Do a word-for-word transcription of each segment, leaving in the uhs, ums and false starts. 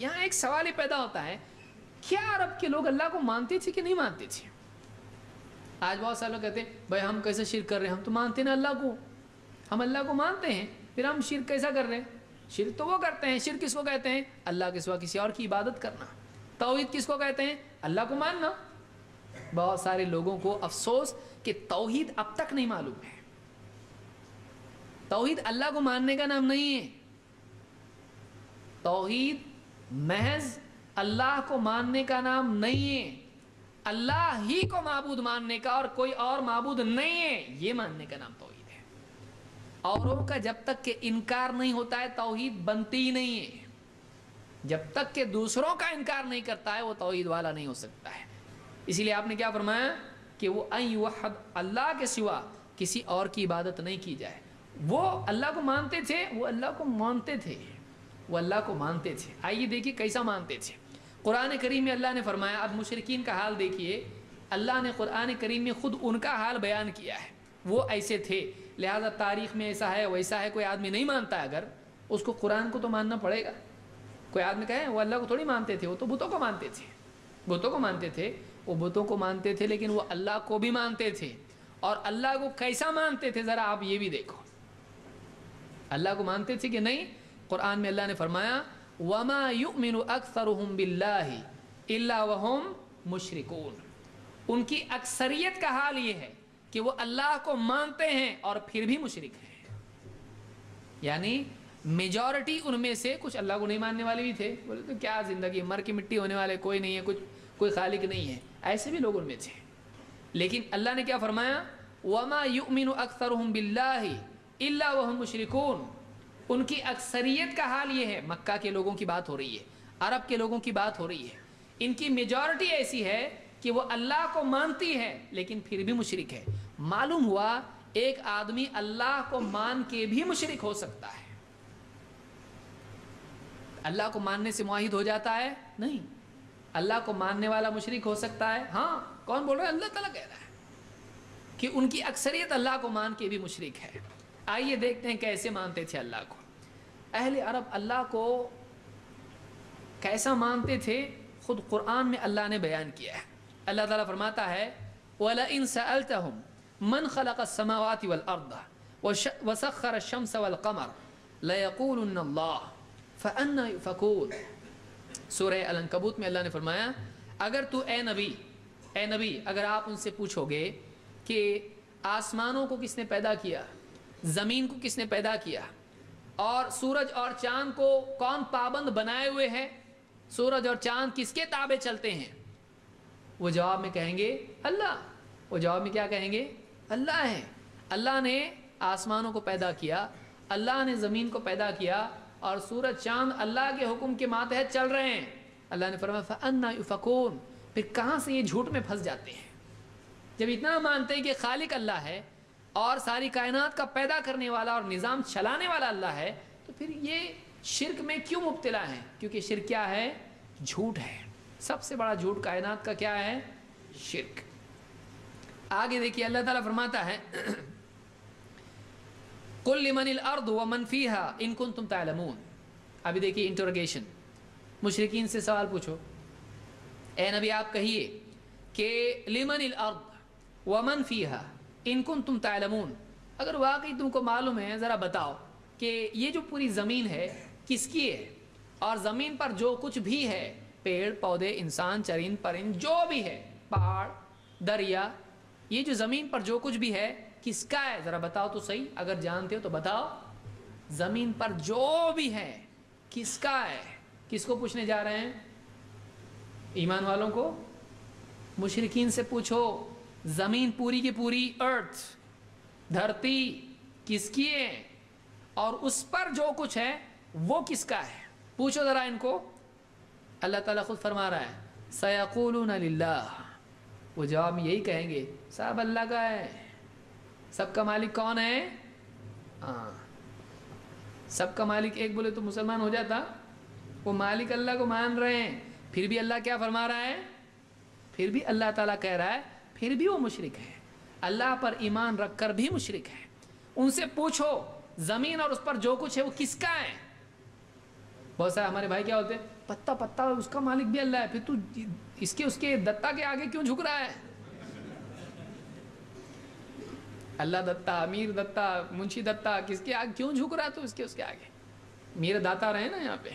यहाँ एक सवाल ही पैदा होता है, क्या अरब के लोग अल्लाह को मानते थे कि नहीं मानते थे? आज बहुत सारे लोग कहते हैं भाई हम कैसे शिर्क कर रहे हैं, हम तो मानते ना अल्लाह को, हम अल्लाह को मानते हैं, फिर हम शिर्क कैसा कर रहे हैं? शिर्क तो वो करते हैं, शिर्क किसको कहते हैं? अल्लाह के सिवा किसी और की इबादत करना। तौहीद किसको कहते हैं? अल्लाह को मानना। बहुत सारे लोगों को अफसोस कि तौहीद अब तक नहीं मालूम है। तौहीद अल्लाह को मानने का नाम नहीं है। तौहीद महज अल्लाह को मानने का नाम नहीं है, अल्लाह ही को माबूद मानने का और कोई और माबूद नहीं है, ये मानने का नाम तौहीद है। औरों का जब तक के इनकार नहीं होता है तौहीद बनती ही नहीं है। जब तक के दूसरों का इनकार नहीं करता है वो तौहीद वाला नहीं हो सकता है। इसीलिए आपने क्या फरमाया कि वो अय्युहद, अल्लाह के सिवा किसी और की इबादत नहीं की जाए। वो अल्लाह को मानते थे, वो अल्लाह को मानते थे, वो अल्लाह को मानते थे। आइए देखिए कैसा मानते थे। कुरान करीम में अल्लाह ने फरमाया, अब मुशरिकीन का हाल देखिए। अल्लाह ने कुरान करीम में ख़ुद उनका हाल बयान किया है, वो ऐसे थे, लिहाजा तारीख़ में ऐसा है वैसा है। कोई आदमी नहीं मानता अगर, उसको कुरान को तो मानना पड़ेगा। कोई आदमी कहे वो अल्लाह को थोड़ी मानते थे, वो तो बुतों को मानते थे, बुतों को मानते थे, वो बुतों को मानते थे, लेकिन वो अल्लाह को भी मानते थे। और अल्लाह को कैसा मानते थे ज़रा आप ये भी देखो, अल्लाह को मानते थे कि नहीं। कुरान में अल्लाह ने फरमाया, वमा युमिनु अक्सरुहुम बिल्लाहि इल्ला वहुम मुशरिकून। उनकी अक्सरियत का हाल ये है कि वो अल्लाह को मानते हैं और फिर भी मुशरिक हैं। यानी मेजॉरिटी उनमें से कुछ अल्लाह को नहीं मानने वाले भी थे, बोले तो क्या ज़िंदगी, मर की मिट्टी होने वाले, कोई नहीं है, कुछ कोई खालिक नहीं है, ऐसे भी लोग उनमें थे। लेकिन अल्लाह ने क्या फरमाया, वमा युमिनु अक्सरुहुम बिल्लाहि इल्ला वहुम मुशरिकून। उनकी अक्सरियत का हाल ये है, मक्का के लोगों की बात हो रही है, अरब के लोगों की बात हो रही है, इनकी मेजॉरिटी ऐसी है कि वो अल्लाह को मानती है लेकिन फिर भी मुशरिक है। मालूम हुआ एक आदमी अल्लाह को मान के भी मुशरिक हो सकता है। अल्लाह को मानने से मुआहिद हो जाता है? नहीं। अल्लाह को मानने वाला मुशरिक हो सकता है? हाँ। कौन बोल रहा है? अल्लाह ताला कह रहा है कि उनकी अक्सरियत अल्लाह को मान के भी मुशरिक है। आइए देखते हैं कैसे मानते थे अल्लाह को। अहले अरब अल्लाह को कैसा मानते थे, ख़ुद कुरान में अल्लाह ने बयान किया है। अल्लाह ताला फरमाता है, वलइन सअल्तहुम मन खलक़ अस्समावाति वल अर्द व सख़्खर अश-शम्स वल क़मर लयक़ूलुन अल्लाह फ़अन्ना युफ़कून। सूरह अल-अनकबूत में अल्लाह ने फरमाया, अगर तू ए नबी, ए नबी अगर आप उनसे पूछोगे कि आसमानों को किसने पैदा किया, ज़मीन को किसने पैदा किया, और सूरज और चाँद को कौन पाबंद बनाए हुए हैं, सूरज और चाँद किसके ताबे चलते हैं, वो जवाब में कहेंगे अल्लाह। वो जवाब में क्या कहेंगे? अल्लाह है। अल्लाह ने आसमानों को पैदा किया, अल्लाह ने ज़मीन को पैदा किया, और सूरज चाँद अल्लाह के हुक्म के मातहत चल रहे हैं। अल्लाह ने फरमाया फ़अन्ना युफ़कून, फिर कहाँ से ये झूठ में फंस जाते हैं। जब इतना मानते हैं कि खालिक अल्लाह है और सारी कायनात का पैदा करने वाला और निज़ाम चलाने वाला अल्लाह है, तो फिर ये शिर्क में क्यों मुब्तला है? क्योंकि शिर्क क्या है? झूठ है। सबसे बड़ा झूठ कायनात का क्या है? शिर्क। आगे देखिए अल्लाह ताला फरमाता है, कुल लिमनिल अर्द व मन फीहा इन कुंतुम तालमून। अभी देखिए इंटरोगेशन, मुशरिकीन से सवाल पूछो, ए नबी आप कहिए कि लिमनिल अर्द व मन फीहा इनकुन तुम तालमून, अगर वाकई तुमको मालूम है ज़रा बताओ कि ये जो पूरी ज़मीन है किसकी है, और ज़मीन पर जो कुछ भी है, पेड़ पौधे इंसान चरिंद परिंद जो भी है, पहाड़ दरिया, ये जो ज़मीन पर जो कुछ भी है किसका है, ज़रा बताओ तो सही, अगर जानते हो तो बताओ। ज़मीन पर जो भी है किसका है? किसको पूछने जा रहे हैं? ईमान वालों को। मुशरिकीन से पूछो, ज़मीन पूरी की पूरी, अर्थ धरती किसकी है, और उस पर जो कुछ है वो किसका है, पूछो ज़रा इनको। अल्लाह ताला खुद फरमा रहा है, सयक़ूलूना लिल्लाह, वो जवाब में यही कहेंगे सब अल्लाह का है। सबका मालिक कौन है? हाँ, सबका मालिक एक बोले तो मुसलमान हो जाता। वो मालिक अल्लाह को मान रहे हैं, फिर भी अल्लाह क्या फरमा रहा है, फिर भी अल्लाह ताला कह रहा है, फिर भी वो मुशरिक है। अल्लाह पर ईमान रखकर भी मुशरिक है। उनसे पूछो ज़मीन और उस पर जो कुछ है वो किसका है। बहुत सारे हमारे भाई क्या होते हैं, पत्ता पत्ता उसका मालिक भी अल्लाह है, फिर तू इसके उसके दत्ता के आगे क्यों झुक रहा है? अल्लाह दत्ता, अमीर दत्ता, मुंशी दत्ता, किसके आगे क्यों झुक रहा है तू इसके उसके आगे? मेरे दाता रहे ना यहाँ पे,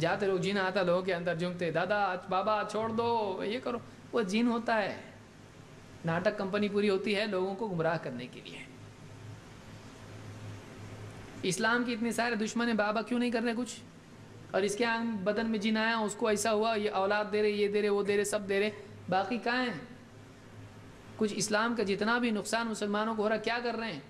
जाते लोग जीन आता लोगों के अंदर झुकते, दादा बाबा छोड़ दो ये करो, वो जीन होता है, नाटक कंपनी पूरी होती है लोगों को गुमराह करने के लिए। इस्लाम की इतने सारे दुश्मन हैं, बाबा क्यों नहीं कर रहे कुछ? और इसके आंग बदन में जीन आया, उसको ऐसा हुआ, ये औलाद दे रहे, ये दे रहे, वो दे रहे, सब दे रहे, बाकी कहाँ हैं? कुछ इस्लाम का जितना भी नुकसान मुसलमानों को हो रहा क्या कर रहे हैं?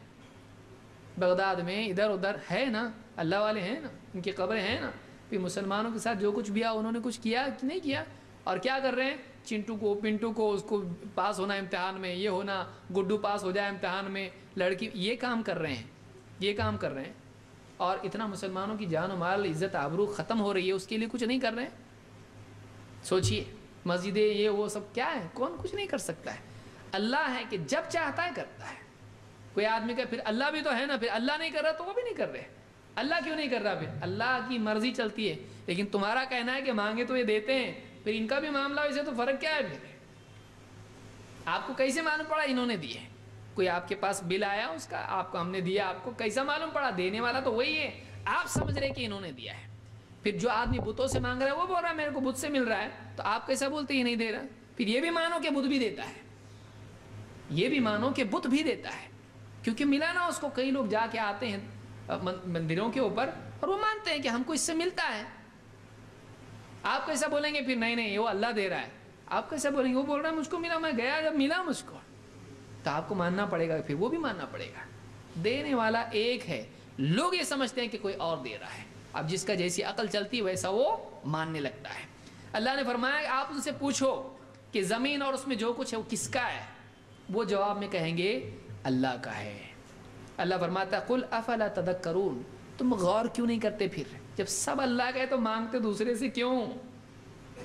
बगदाद में इधर उधर है ना, अल्लाह वाले हैं ना, उनकी कब्रें हैं ना, फिर मुसलमानों के साथ जो कुछ भी आओ उन्होंने कुछ किया कि नहीं किया? और क्या कर रहे हैं? चिंटू को पिंटू को उसको पास होना इम्तिहान में, ये होना, गुड्डू पास हो जाए इम्तिहान में, लड़की, ये काम कर रहे हैं, ये काम कर रहे हैं। और इतना मुसलमानों की जान माल इज़्ज़त आबरू ख़त्म हो रही है, उसके लिए कुछ नहीं कर रहे हैं। सोचिए, मस्जिदें ये वो सब क्या है? कौन कुछ नहीं कर सकता है? अल्लाह है कि जब चाहता है करता है। कोई आदमी का फिर अल्लाह भी तो है ना, फिर अल्लाह नहीं कर रहा तो वो भी नहीं कर रहे। अल्लाह क्यों नहीं कर रहा? फिर अल्लाह की मर्ज़ी चलती है, लेकिन तुम्हारा कहना है कि मांगे तो ये देते हैं, फिर इनका भी मामला, वैसे तो फ़र्क क्या है? फिर आपको कैसे मालूम पड़ा इन्होंने दिए? कोई आपके पास बिल आया उसका, आपको हमने दिया, आपको कैसा मालूम पड़ा? देने वाला तो वही है, आप समझ रहे कि इन्होंने दिया है। फिर जो आदमी बुतों से मांग रहा है वो बोल रहा है मेरे को बुत से मिल रहा है, तो आप कैसा बोलते ये नहीं दे रहा? फिर ये भी मानो कि बुत भी देता है, ये भी मानो कि बुत भी देता है, क्योंकि मिला ना उसको। कई लोग जाके आते हैं मंदिरों के ऊपर और वो मानते हैं कि हमको इससे मिलता है। आप कैसा बोलेंगे फिर? नहीं नहीं वो अल्लाह दे रहा है। आप कैसा बोलेंगे? वो बोल रहा है मुझको मिला, मैं गया जब मिला मुझको, तो आपको मानना पड़ेगा, फिर वो भी मानना पड़ेगा। देने वाला एक है, लोग ये समझते हैं कि कोई और दे रहा है। अब जिसका जैसी अकल चलती है वैसा वो मानने लगता है। अल्लाह ने फरमाया आप उनसे पूछो कि ज़मीन और उसमें जो कुछ है वो किसका है? वो जवाब में कहेंगे अल्लाह का है। अल्लाह फरमाता कुल अफला तदक्करून, तुम गौर क्यों नहीं करते? फिर जब सब अल्लाह का है तो मांगते दूसरे से क्यों?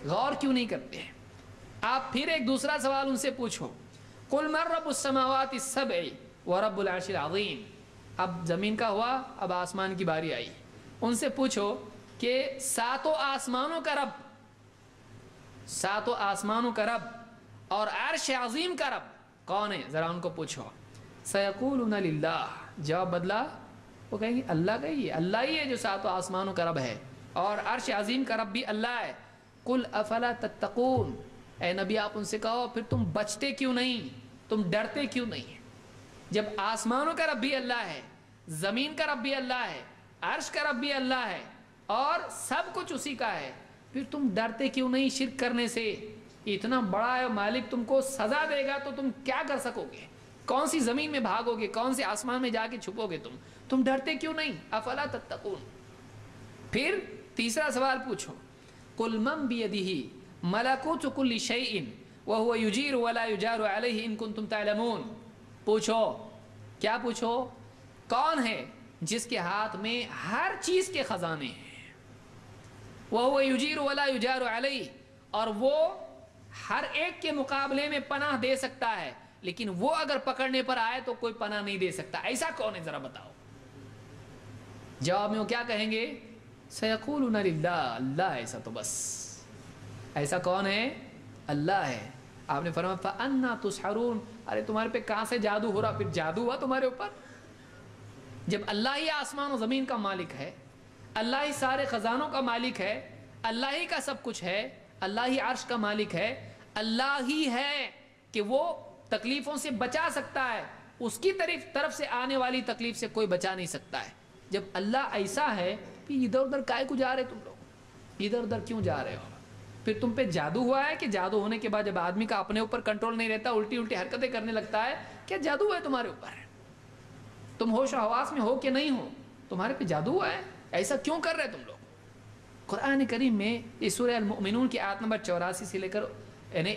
गौर क्यों नहीं करते? आप फिर एक दूसरा सवाल उनसे पूछो कुल मर रब्बुस समावाति सबअ व रब्बुल अर्शिल अज़ीम। अब ज़मीन का हुआ, अब आसमान की बारी आई, उनसे पूछो कि सातों आसमानों का रब, सातों आसमानों का रब और अर्श अज़ीम का रब कौन है? ज़रा उनको पूछो। सयकूलून लिल्लाह, जवाब बदला, वो कहेंगे अल्लाह का ही है, अल्लाह ही है जो सातों आसमानों का रब है और अर्श अज़ीम का रब भी अल्लाह है। कुल अफला तत्तकून, ए नबी आप उनसे कहो फिर तुम बचते क्यों नहीं, तुम डरते क्यों नहीं? जब आसमानों का रब भी अल्लाह है, ज़मीन का रब भी अल्लाह है, अर्श का रब भी अल्लाह है और सब कुछ उसी का है, फिर तुम डरते क्यों नहीं शिर्क करने से? इतना बड़ा है मालिक, तुमको सज़ा देगा तो तुम क्या कर सकोगे? कौन सी ज़मीन में भागोगे? कौन से आसमान में जाके छुपोगे? तुम तुम डरते क्यों नहीं? अफला तत्तकून। फिर तीसरा सवाल पूछो कुल मम बियदिही मलकुतु कुल्लि शैइन व हुव युजीरु वला युजारु अलैहि इन कुंतुम तालमून। पूछो, क्या पूछो? कौन है जिसके हाथ में हर चीज़ के ख़जाने हैं? व हुव युजीरु वला युजारु अलैहि, और वो हर एक के मुकाबले में पनाह दे सकता है, लेकिन वो अगर पकड़ने पर आए तो कोई पनाह नहीं दे सकता। ऐसा कौन है? जरा बताओ। जवाब में वो क्या कहेंगे? सयकूलूना लिल्लाह, अल्लाह है, ऐसा तो बस। ऐसा कौन है? अल्लाह है। आपने फरमाया फ़अन्ना तुसहरून, अरे तुम्हारे पे कहाँ से जादू हो रहा? फिर जादू हुआ तुम्हारे ऊपर? जब अल्लाह ही आसमान और ज़मीन का मालिक है, अल्लाह ही सारे ख़जानों का मालिक है, अल्लाह ही का सब कुछ है, अल्लाह ही अर्श का मालिक है, अल्लाह ही है कि वो तकलीफ़ों से बचा सकता है, उसकी तरफ तरफ से आने वाली तकलीफ से कोई बचा नहीं सकता है। जब अल्लाह ऐसा है फिर इधर उधर काहे को जा रहे तुम लोग? इधर उधर क्यों जा रहे हो? फिर तुम पे जादू हुआ है कि जादू होने के बाद जब आदमी का अपने ऊपर कंट्रोल नहीं रहता, उल्टी उल्टी हरकतें करने लगता है, क्या जादू हुआ है तुम्हारे ऊपर? तुम होश हवास में हो कि नहीं हो? तुम्हारे पे जादू हुआ है, ऐसा क्यों कर रहे तुम लोग? कुरान करीम में इस सूरह अल-मुमिनून की आयत नंबर चौरासी से लेकर यानी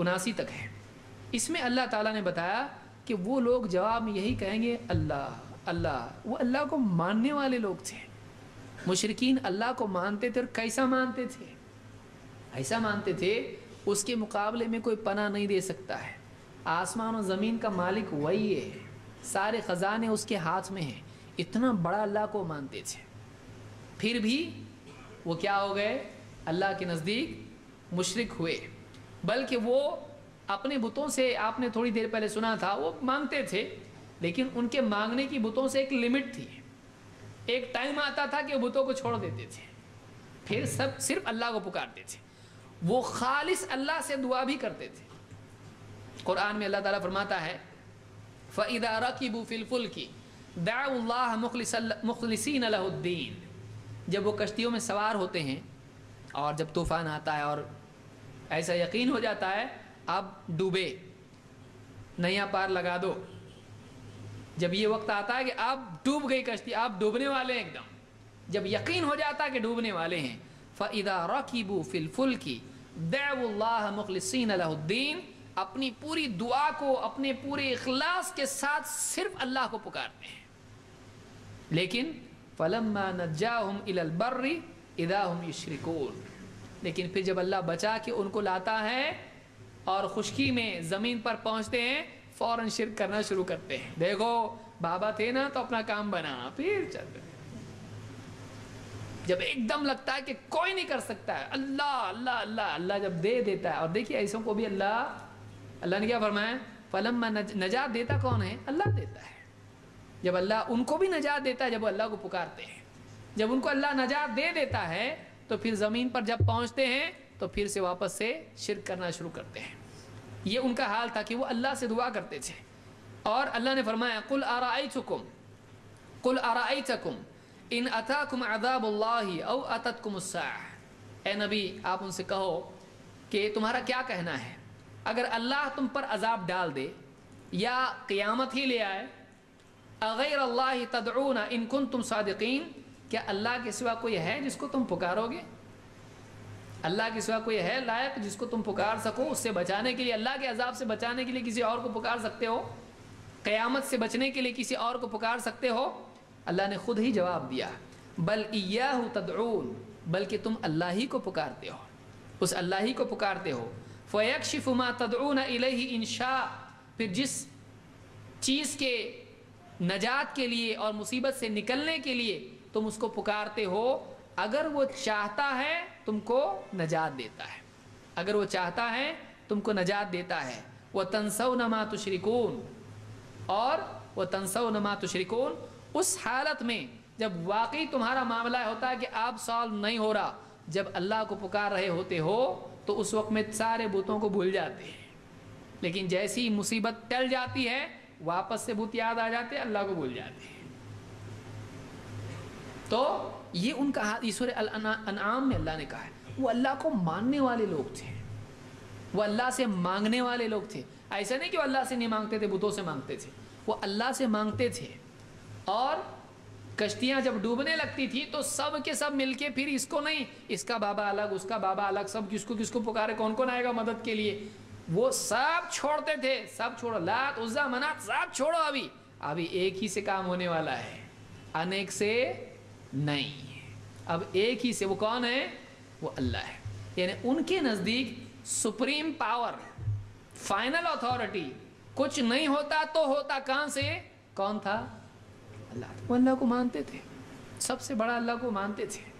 उनासी तक है, इसमें अल्लाह ताला ने बताया कि वो लोग जवाब में यही कहेंगे अल्लाह अल्लाह। वो अल्लाह को मानने वाले लोग थे, मुशरिकीन अल्लाह को मानते थे और कैसा मानते थे? ऐसा मानते थे उसके मुकाबले में कोई पनाह नहीं दे सकता है, आसमान और ज़मीन का मालिक वही है, सारे ख़जाने उसके हाथ में हैं, इतना बड़ा अल्लाह को मानते थे। फिर भी वो क्या हो गए, अल्लाह के नज़दीक मुशरिक हुए। बल्कि वो अपने बुतों से, आपने थोड़ी देर पहले सुना था, वो मांगते थे, लेकिन उनके मांगने की बुतों से एक लिमिट थी। एक टाइम आता था कि बुतों को छोड़ देते थे, फिर सब सिर्फ अल्लाह को पुकारते थे। वो खालिस अल्लाह से दुआ भी करते थे। कुरान में अल्लाह ताला फरमाता है, फ़इज़ा रकीबू फ़िल फ़ुल्की दअउल्लाह मुख़लिसीन लहुद्दीन। जब वो कश्तियों में सवार होते हैं और जब तूफ़ान आता है और ऐसा यकीन हो जाता है अब डूबे, नया पार लगा दो, जब ये वक्त आता है कि आप डूब गई कश्ती, आप डूबने वाले हैं एकदम, जब यकीन हो जाता है कि डूबने वाले हैं, फ़इज़ा रकीबू फ़िल फ़ुल्की दअउल्लाह मुख़लिसीन लहुद्दीन, अपनी पूरी दुआ को अपने पूरे इखलास के साथ सिर्फ अल्लाह को पुकारते हैं। लेकिन फलम्मा नज्जाहुम इलल बर्रि इदा हुम युश्रिकून, लेकिन फिर जब अल्लाह बचा के उनको लाता है और खुशकी में ज़मीन पर पहुँचते हैं, फ़ौरन शिर्क करना शुरू करते हैं। देखो बाबा थे ना तो अपना काम बना, फिर चल। जब एकदम लगता है कि कोई नहीं कर सकता है, अल्लाह अल्लाह अल्लाह अल्लाह जब दे देता है। और देखिए ऐसों को भी अल्लाह, अल्लाह ने क्या फरमाया, फलम्मा नजात देता कौन है, अल्लाह देता है। जब अल्लाह उनको भी नजात देता है, जब वो अल्लाह को पुकारते हैं, जब उनको अल्लाह नजात दे देता है, तो फिर ज़मीन पर जब पहुँचते हैं तो फिर से वापस से शिर्क करना शुरू करते हैं। ये उनका हाल था कि वो अल्लाह से दुआ करते थे। और अल्लाह ने फरमाया, कुल अराइतकुम कुल अराइतकुम इन अताकुम अज़ाबुल्लाहि औ अततकुमुस्साह। ए नबी, आप उनसे कहो कि तुम्हारा क्या कहना है, अगर अल्लाह तुम पर अजाब डाल दे या क़यामत ही ले आए, अगैर अल्लाह तदऊना इन कुंतुम सादिकीन, क्या अल्लाह के सिवा कोई है जिसको तुम पुकारोगे? अल्लाह के सिवा कोई है लायक जिसको तुम पुकार सको? उससे बचाने के लिए, अल्लाह के अजाब से बचाने के लिए किसी और को पुकार सकते हो? क़यामत से बचने के लिए किसी और को पुकार सकते हो? अल्लाह ने खुद ही जवाब दिया, बल इय्याहु तदऊन, बल्कि तुम अल्लाह ही को पुकारते हो, उस अल्लाह ही को पुकारते हो। फ़यक्शिफ़ु मा तदऊना इलैहि इंशा, फिर जिस चीज़ के नजात के लिए और मुसीबत से निकलने के लिए तुम उसको पुकारते हो, अगर वो चाहता है तुमको नजात देता है, अगर वो चाहता है तुमको नजात देता है। व तंसौना मा तुश्रिकून, और व तंसौना मा तुश्रिकून, उस हालत में जब वाकई तुम्हारा मामला होता है कि आप सॉल्व नहीं हो रहा, जब अल्लाह को पुकार रहे होते हो तो उस वक्त में सारे बुतों को भूल जाते हैं। लेकिन जैसी ही मुसीबत टल जाती है, वापस से बुत याद आ जाते हैं, अल्लाह को भूल जाते हैं। तो ये उनका हाल। सूरह अल-अनआम में अल्लाह ने कहा है वो अल्लाह को मानने वाले लोग थे, वो अल्लाह से मांगने वाले लोग थे। ऐसा नहीं कि वो अल्लाह से नहीं मांगते थे, बुतों से मांगते थे, वो अल्लाह से मांगते थे। और कश्तियाँ जब डूबने लगती थी तो सब के सब मिलके, फिर इसको नहीं, इसका बाबा अलग, उसका बाबा अलग, सब किसको किसको पुकारे, कौन कौन आएगा मदद के लिए, वो सब छोड़ते थे। सब छोड़ो, लात उज़्ज़ा मनात सब छोड़ो, अभी अभी एक ही से काम होने वाला है, अनेक से नहीं, अब एक ही से। वो कौन है? वो अल्लाह है। यानी उनके नज़दीक सुप्रीम पावर, फाइनल अथॉरिटी, कुछ नहीं होता तो होता कहाँ से? कौन था? अल्लाह। वो अल्लाह को मानते थे, सबसे बड़ा अल्लाह को मानते थे।